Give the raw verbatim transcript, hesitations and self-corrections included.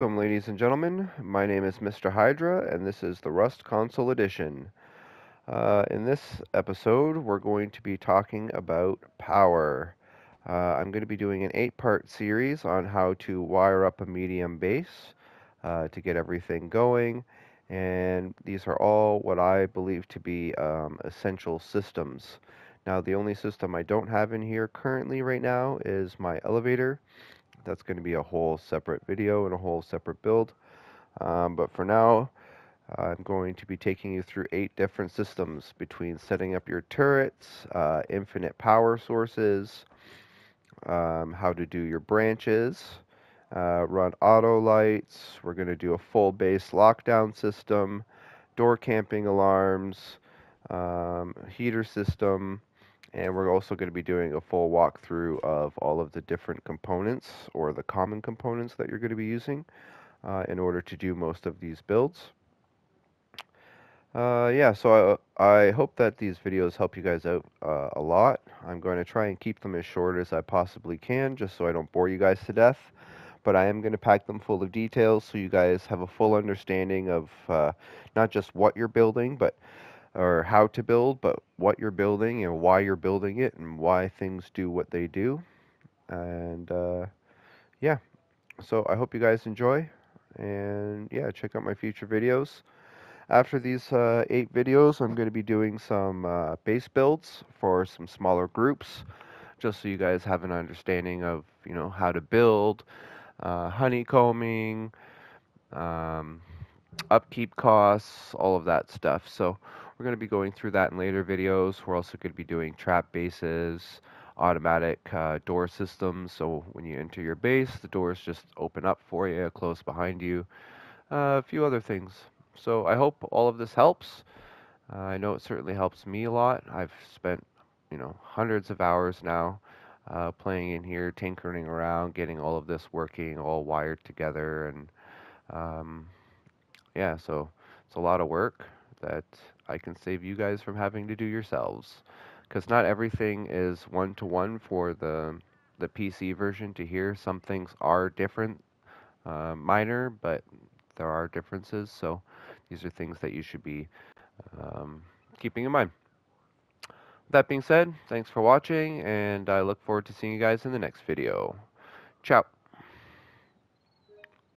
Welcome, ladies and gentlemen. My name is Mister Hydra, and this is the Rust Console Edition. Uh, in this episode, we're going to be talking about power. Uh, I'm going to be doing an eight-part series on how to wire up a medium base uh, to get everything going, and these are all what I believe to be um, essential systems. Now, the only system I don't have in here currently right now is my elevator. That's going to be a whole separate video and a whole separate build. Um, but for now, I'm going to be taking you through eight different systems between setting up your turrets, uh, infinite power sources, um, how to do your branches, uh, run auto lights. We're going to do a full base lockdown system, door camping alarms, um, heater system. And we're also going to be doing a full walkthrough of all of the different components or the common components that you're going to be using uh, in order to do most of these builds. Uh, yeah, so I, I hope that these videos help you guys out uh, a lot. I'm going to try and keep them as short as I possibly can just so I don't bore you guys to death. But I am going to pack them full of details so you guys have a full understanding of uh, not just what you're building, but or how to build, but what you're building and why you're building it and why things do what they do. And uh, yeah, so I hope you guys enjoy, and yeah, check out my future videos. After these uh, eight videos, I'm going to be doing some uh, base builds for some smaller groups, just so you guys have an understanding of, you know, how to build, uh, honeycombing, um, upkeep costs, all of that stuff. So we're going to be going through that in later videos. We're also going to be doing trap bases, automatic uh, door systems. So when you enter your base, the doors just open up for you, close behind you, uh, a few other things. So I hope all of this helps. Uh, I know it certainly helps me a lot. I've spent, you know, hundreds of hours now uh, playing in here, tinkering around, getting all of this working, all wired together. And um, yeah, so it's a lot of work that I can save you guys from having to do yourselves, because not everything is one-to-one for the the P C version to here. Some things are different, uh, minor, but there are differences, so these are things that you should be um, keeping in mind. That being said, thanks for watching, and I look forward to seeing you guys in the next video. Ciao!